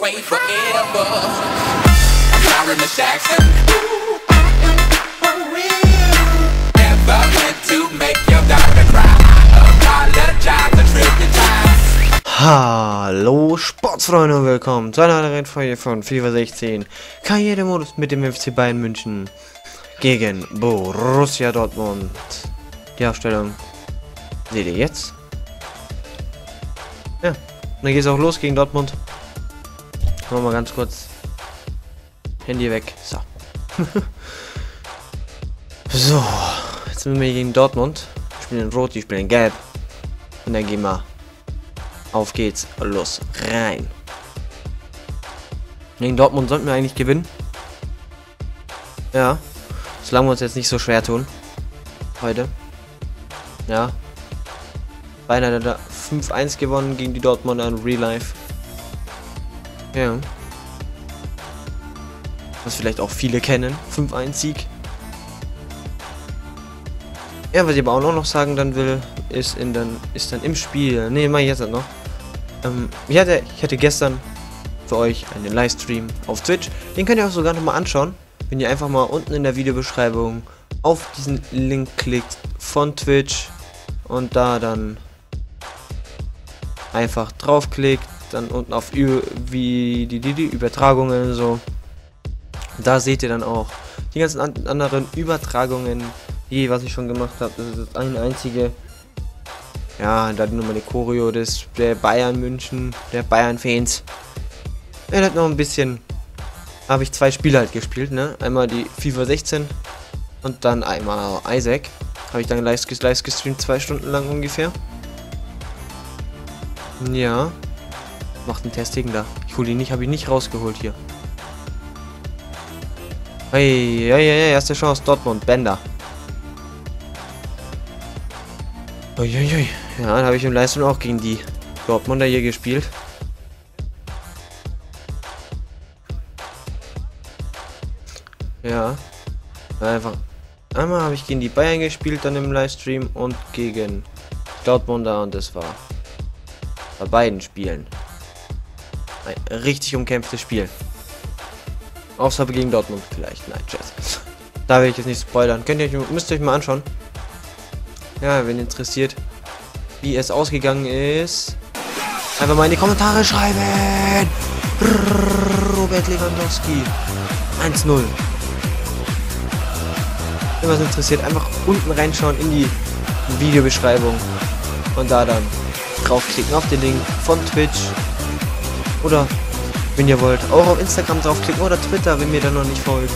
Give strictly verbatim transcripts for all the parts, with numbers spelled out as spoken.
wait forever. I'm sorry, Miss Jackson. Ooh, I am for real. Never meant to make your daughter cry. Apologize a trillion times. Hallo Sportsfreunde und willkommen zu einer anderen Folge von FIFA sechzehn. Karrieremodus mit dem F C Bayern München gegen Borussia Dortmund. Die Aufstellung seht ihr jetzt. Ja, dann geht's auch los gegen Dortmund. Machen wir mal ganz kurz Handy weg. So. So, jetzt sind wir gegen Dortmund. Ich spiele in Rot, ich spiele in Gelb. Und dann gehen wir. Auf geht's, los, rein. Gegen Dortmund sollten wir eigentlich gewinnen. Ja, solange wir uns jetzt nicht so schwer tun. Heute. Ja. Beinahe da fünf eins gewonnen gegen die Dortmunder in Real Life. Ja. Was vielleicht auch viele kennen. fünf eins Sieg. Ja, was ich aber auch noch sagen dann will, ist in dann ist dann im Spiel. Ne, mach ich jetzt noch. Ähm, ich, hatte, ich hatte gestern für euch einen Livestream auf Twitch. Den könnt ihr auch sogar nochmal anschauen. Wenn ihr einfach mal unten in der Videobeschreibung auf diesen Link klickt von Twitch und da dann einfach draufklickt, dann unten auf wie die, die, die Übertragungen und so. Da seht ihr dann auch die ganzen an anderen Übertragungen, die was ich schon gemacht habe. Das ist das eine einzige. Ja, da nur meine Choreo des der Bayern München, der Bayern Fans. Er hat noch ein bisschen, habe ich zwei Spiele halt gespielt, ne? Einmal die FIFA sechzehn und dann einmal Isaac. Habe ich dann live, live gestreamt, zwei Stunden lang ungefähr. Ja. Macht einen Testigen da. Ich hole ihn nicht, habe ihn nicht rausgeholt hier. Hey, ja, ja, ja, erste Chance, Dortmund, Bender. Uiuiui. Ja, dann habe ich im Livestream auch gegen die Dortmunder hier gespielt. Ja. Einfach. Einmal habe ich gegen die Bayern gespielt, dann im Livestream und gegen Dortmunder und das war bei beiden Spielen ein richtig umkämpftes Spiel. Außer gegen Dortmund vielleicht, nein, Scherz. Da will ich jetzt nicht spoilern. Könnt ihr euch, müsst ihr euch mal anschauen. Ja, wenn interessiert, wie es ausgegangen ist, einfach mal in die Kommentare schreiben. Robert Lewandowski eins null. Wenn was interessiert, einfach unten reinschauen in die Videobeschreibung und da dann draufklicken auf den Link von Twitch oder wenn ihr wollt auch auf Instagram draufklicken oder Twitter, wenn ihr dann noch nicht folgt,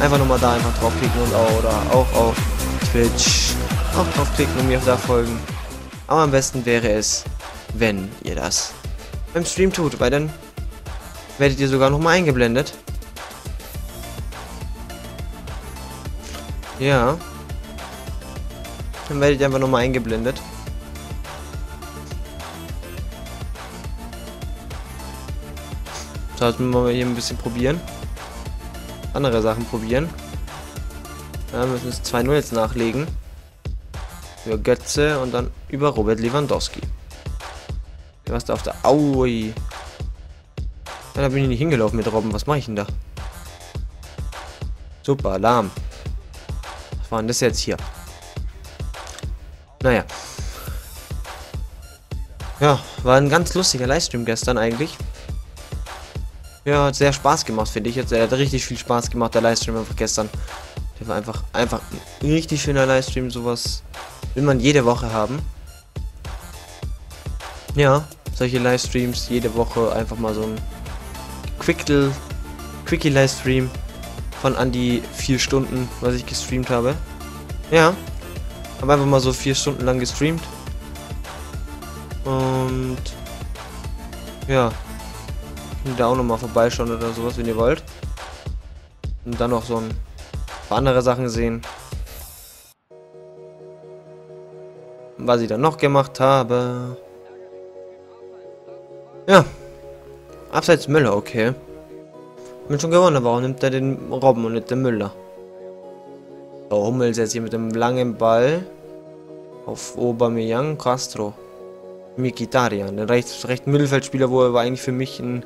einfach nochmal da einfach draufklicken und auch, oder auch auf Twitch auch draufklicken und mir da folgen. Aber am besten wäre es, wenn ihr das beim Stream tut, weil dann werdet ihr sogar nochmal eingeblendet. Ja. Dann werdet ihr einfach nochmal eingeblendet. So, jetzt müssen wir hier ein bisschen probieren. Andere Sachen probieren. Ja, wir müssen es zwei null jetzt nachlegen. Über Götze und dann über Robert Lewandowski. Was da auf der Aui. Ja, da bin ich nicht hingelaufen mit Robben. Was mache ich denn da? Super, Alarm. Waren das jetzt hier? Naja. Ja, war ein ganz lustiger Livestream gestern eigentlich. Ja, hat sehr Spaß gemacht, finde ich. Hat, hat richtig viel Spaß gemacht, der Livestream einfach gestern. Der war einfach, einfach ein richtig schöner Livestream. Sowas will man jede Woche haben. Ja, solche Livestreams jede Woche. Einfach mal so ein Quickle, Quickie-Livestream von an die vier Stunden, was ich gestreamt habe. Ja, habe einfach mal so vier Stunden lang gestreamt. Und ja, da auch nochmal vorbeischauen oder sowas, wenn ihr wollt. Und dann noch so ein paar andere Sachen sehen. Was ich dann noch gemacht habe. Ja, abseits Müller, okay. Ich bin schon gewonnen, aber warum nimmt er den Robben und nicht den Müller? So, Hummels jetzt hier mit dem langen Ball auf Aubameyang, Castro, Mkhitaryan, den rechten recht Mittelfeldspieler, wo er war eigentlich für mich ein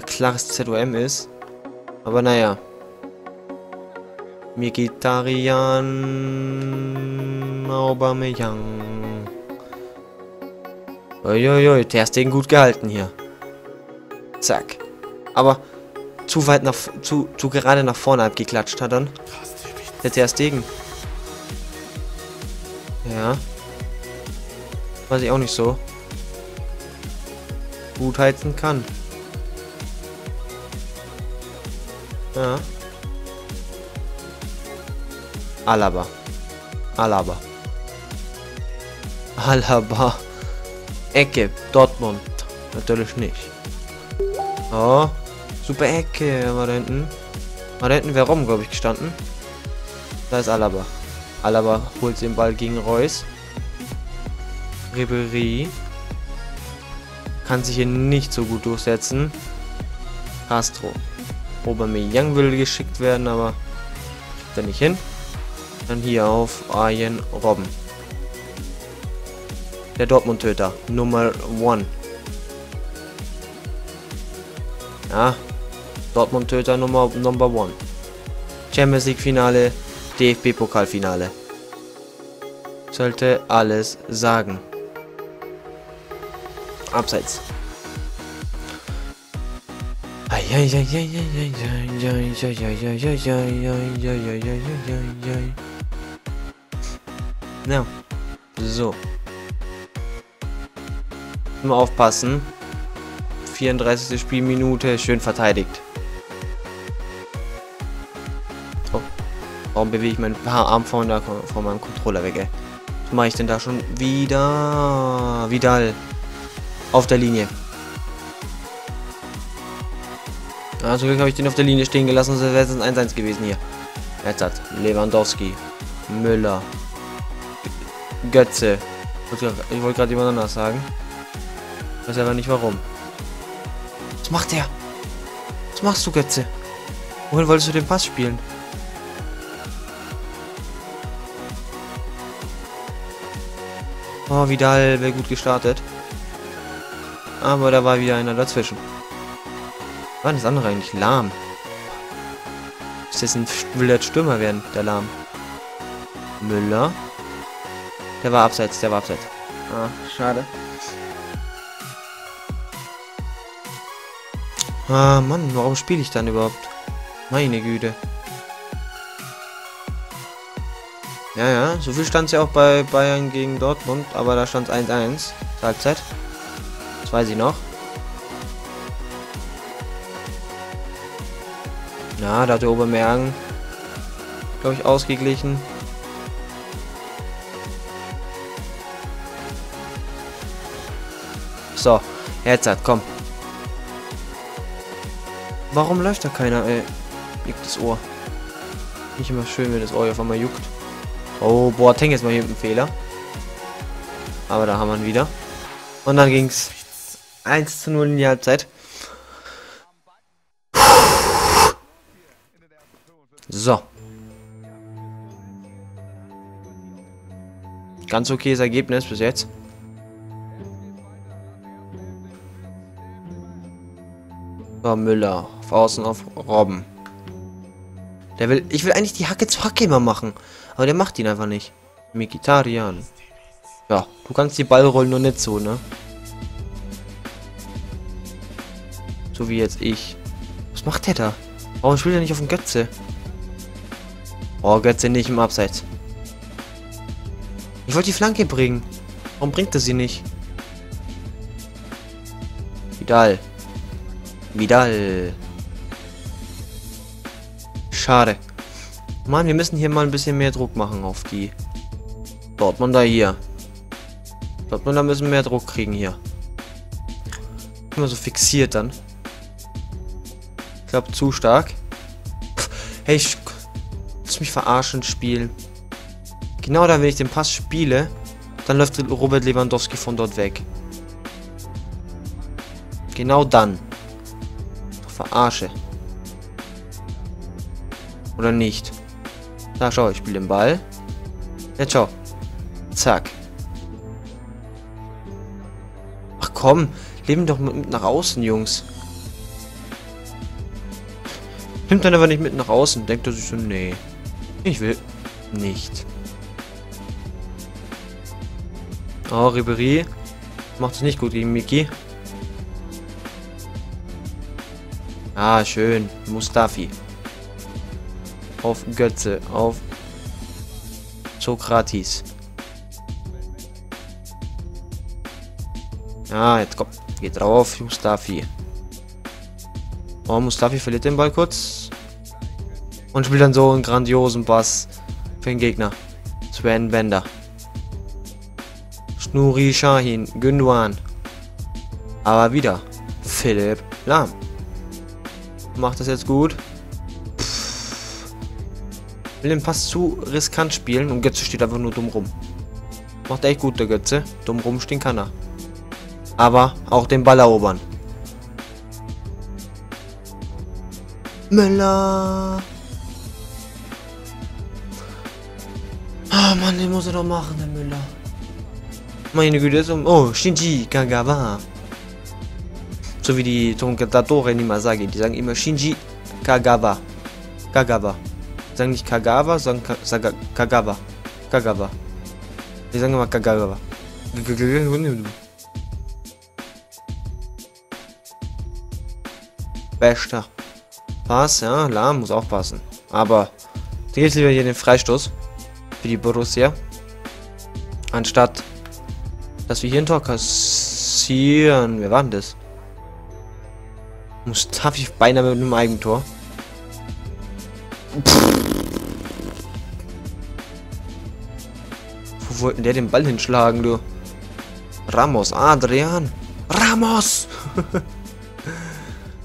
klares Z O M ist. Aber naja. Mkhitaryan, Aubameyang. Uiuiui, Ter Stegen gut gehalten hier. Zack. Aber zu weit nach, zu, zu gerade nach vorne abgeklatscht hat dann. Der Ter Stegen. Ja. Weiß ich auch nicht so. Gut heizen kann. Ja. Alaba. Alaba. Alaba. Ecke. Dortmund. Natürlich nicht. Oh. Super Ecke. Mal da hinten. Mal da hinten wäre Robben, glaube ich, gestanden. Da ist Alaba. Alaba holt den Ball gegen Reus. Ribéry. Kann sich hier nicht so gut durchsetzen. Castro. Aubameyang will geschickt werden, aber kriegt er nicht hin. Dann hier auf Arjen Robben. Der Dortmund-Töter. Nummer eins. Ja. Dortmund-Töter Nummer eins. Champions League-Finale. D F B-Pokalfinale. Sollte alles sagen. Abseits. Ja. So. Immer aufpassen. vierunddreißigste Spielminute. Schön verteidigt. Oh. Warum bewege ich meinen Arm von, der, von meinem Controller weg, ey? Was mache ich denn da schon wieder? Vidal. Auf der Linie. Ja, zum Glück habe ich den auf der Linie stehen gelassen, sonst wäre es ein eins eins gewesen hier. Jetzt hat Lewandowski, Müller, Götze. Ich wollte gerade jemand anders sagen. Ich weiß aber nicht warum. Was macht der? Was machst du, Götze? Wohin wolltest du den Pass spielen? Oh, Vidal wäre gut gestartet. Aber da war wieder einer dazwischen. War das andere eigentlich? Lahm. Ist das ein, will der Stürmer werden, der Lahm? Müller. Der war abseits, der war abseits. Ah, schade. Ah, Mann, warum spiele ich dann überhaupt? Meine Güte. Ja, ja, so viel stand es ja auch bei Bayern gegen Dortmund, aber da stand es eins eins. Halbzeit. Das weiß ich noch. Ja, da hat der Aubameyang, glaube ich, ausgeglichen. So, jetzt hat, komm. Warum läuft da keiner, ey? Juckt das Ohr. Nicht immer schön, wenn das Ohr auf einmal juckt. Oh, boah, Teng jetzt mal hier mit dem Fehler. Aber da haben wir ihn wieder. Und dann ging's eins zu null in die Halbzeit. So. Ganz okayes Ergebnis bis jetzt. So, Müller. Auf Außen auf Robben. Der will. Ich will eigentlich die Hacke zu Hacke immer machen. Aber der macht ihn einfach nicht. Mkhitaryan. Ja, du kannst die Ballrollen nur nicht so, ne? So wie jetzt ich. Was macht der da? Warum spielt er nicht auf den Götze? Oh, Götze nicht im Abseits. Ich wollte die Flanke bringen. Warum bringt er sie nicht? Vidal. Vidal. Schade. Mann, wir müssen hier mal ein bisschen mehr Druck machen auf die Dortmunder hier. Dortmunder müssen mehr Druck kriegen hier. Immer so fixiert dann. Ich glaube, zu stark. Pff, hey, ich... mich verarschen spielen. Genau da, wenn ich den Pass spiele, dann läuft Robert Lewandowski von dort weg. Genau dann. Verarsche. Oder nicht. Da, schau, ich spiele den Ball. Jetzt schau. Zack. Ach komm, leben doch mit nach außen, Jungs. Nimmt dann aber nicht mit nach außen. Denkt er sich so, nee, ich will nicht. Oh, Ribéry macht es nicht gut gegen Miki. Ah, schön. Mustafi. Auf Götze. Auf Sokratis. Ah, jetzt kommt. Geht drauf, Mustafi. Oh, Mustafi verliert den Ball kurz. Und spielt dann so einen grandiosen Pass für den Gegner. Sven Bender. Schnuri, Shahin, Gündogan. Aber wieder Philipp Lahm. Macht das jetzt gut. Pff. Will den Pass zu riskant spielen und Götze steht einfach nur dumm rum. Macht echt gut, der Götze. Dumm rumstehen kann er. Aber auch den Ball erobern. Müller. Ah, oh Mann, den muss er doch machen, der Müller. Meine Güte, ist um... Oh, Shinji Kagawa. So wie die Tonkatatoren immer sagen. Die sagen immer Shinji Kagawa. Kagawa. Die sagen nicht Kagawa, sondern Ka Saga Kagawa. Kagawa. Die sagen immer Kagawa. Bester. Pass, ja, Lahm muss auch passen. Aber jetzt geht es lieber hier den Freistoß für die Borussia. Anstatt, dass wir hier ein Tor kassieren. Wer war denn das? Mustafi beinahe mit einem Eigentor. Pff. Wo wollten der den Ball hinschlagen, du? Ramos, Adrian. Ramos!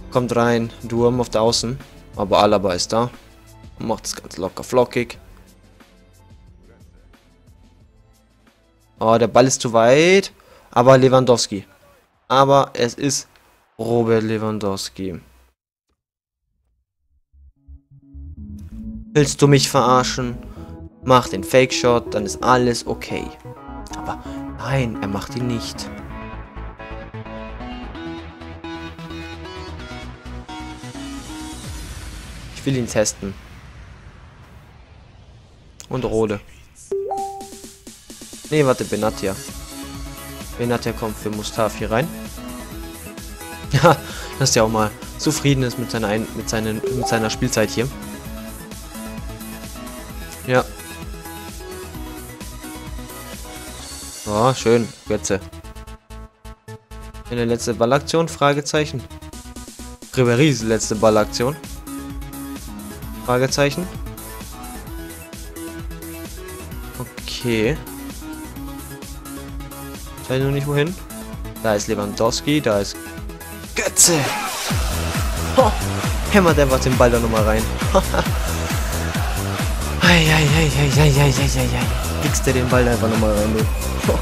Kommt rein, Durm auf der Außen. Aber Alaba ist da. Macht es ganz locker flockig. Oh, der Ball ist zu weit. Aber Lewandowski. Aber es ist Robert Lewandowski. Willst du mich verarschen? Mach den Fake-Shot, dann ist alles okay. Aber nein, er macht ihn nicht. Ich will ihn testen. Und Rode. Ne, warte, Benatia. Benatia kommt für Mustafi rein. Ja, dass der auch mal zufrieden ist mit seiner, Ein mit seinen, mit seiner Spielzeit hier. Ja. Oh, schön. Götze. In der letzten Ballaktion? Fragezeichen. Ribéry's letzte Ballaktion. Fragezeichen. Okay. Ich weiß nur nicht wohin. Da ist Lewandowski, da ist Götze. Oh, hämmert einfach den Ball da nochmal rein. Pickst der den Ball da einfach nochmal rein, du. Oh,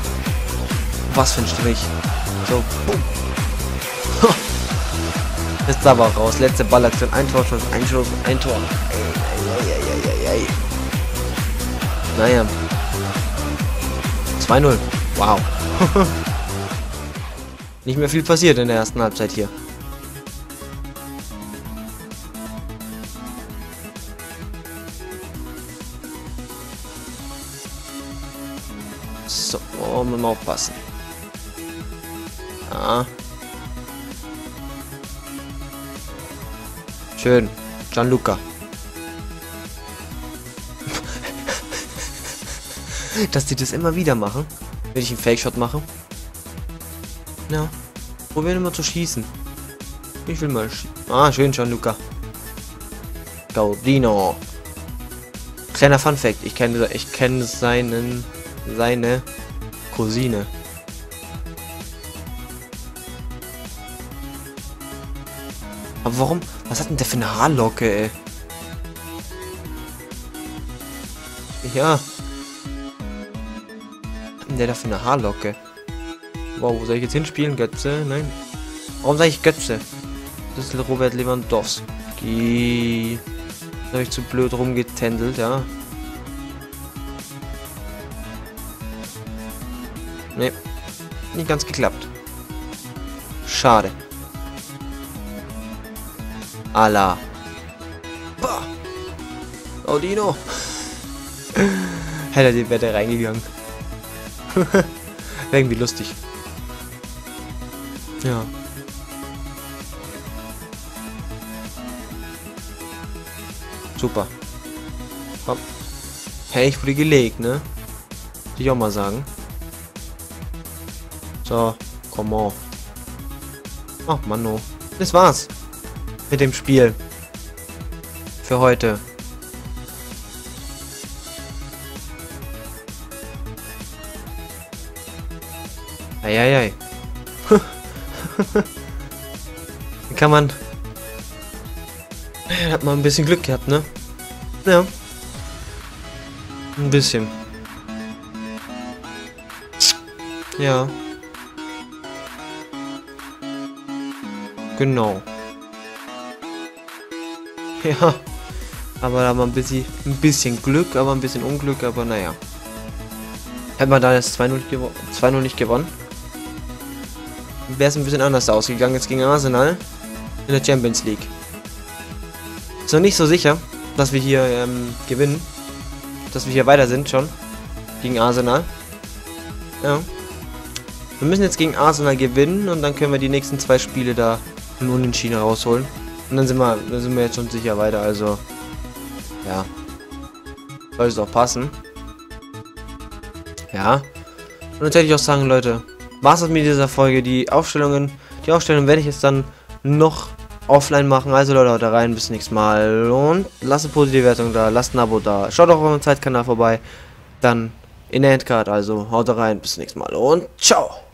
was für ein Strich. So, boom. Oh, jetzt da war raus. Letzte Ballaktion. Ein Torschuss, ein Schuss, ein Tor. Ei, ei, ei, ei, ei, ei. Naja. zwei null. Wow. Nicht mehr viel passiert in der ersten Halbzeit hier. So, oh, mit dem Aufpassen. Ja. Schön. Gianluca. Dass die das immer wieder machen. Wenn ich einen Fake-Shot mache. Ja. Probieren wir mal zu schießen. Ich will mal schießen. Ah, schön, Gianluca. Gaudino. Kleiner Fun-Fact. Ich kenne ich kenn seinen... Seine... Cousine. Aber warum? Was hat denn der für eine Haarlocke, ey? Ja. Der da für eine Haarlocke. Wow, wo soll ich jetzt hinspielen? Götze? Nein. Warum sage ich Götze? Das ist Robert Lewandowski. Da habe ich zu blöd rumgetändelt, ja. Ne. Nicht ganz geklappt. Schade. Ala. Gaudino. Hätte die Wette reingegangen. Wäre irgendwie lustig. Ja. Super. Hopp. Hey, ich wurde gelegt, ne? Will ich auch mal sagen. So, komm on. Ach, Mann, oh. Das war's. Mit dem Spiel. Für heute. Eieiei. Kann man... Hat man ein bisschen Glück gehabt, ne? Ja. Ein bisschen. Ja. Genau. Ja. Aber da haben wir ein bisschen, ein bisschen Glück, aber ein bisschen Unglück, aber naja. Hätten wir da das zwei null nicht gewonnen, wäre es ein bisschen anders ausgegangen jetzt gegen Arsenal in der Champions League. Ist noch nicht so sicher, dass wir hier ähm, gewinnen. Dass wir hier weiter sind schon. Gegen Arsenal. Ja. Wir müssen jetzt gegen Arsenal gewinnen und dann können wir die nächsten zwei Spiele da einen Unentschieden rausholen. Und dann sind wir, dann sind wir jetzt schon sicher weiter. Also, ja. Soll es doch passen. Ja. Und jetzt hätte ich auch sagen, Leute, war's das mit dieser Folge. Die Aufstellungen, die Aufstellung werde ich jetzt dann noch offline machen. Also Leute, haut rein, bis nächstes Mal und lasst eine positive Wertung da, lasst ein Abo da, schaut auch auf unserem Zeitkanal vorbei, dann in der Endcard, also haut rein, bis nächstes Mal und ciao!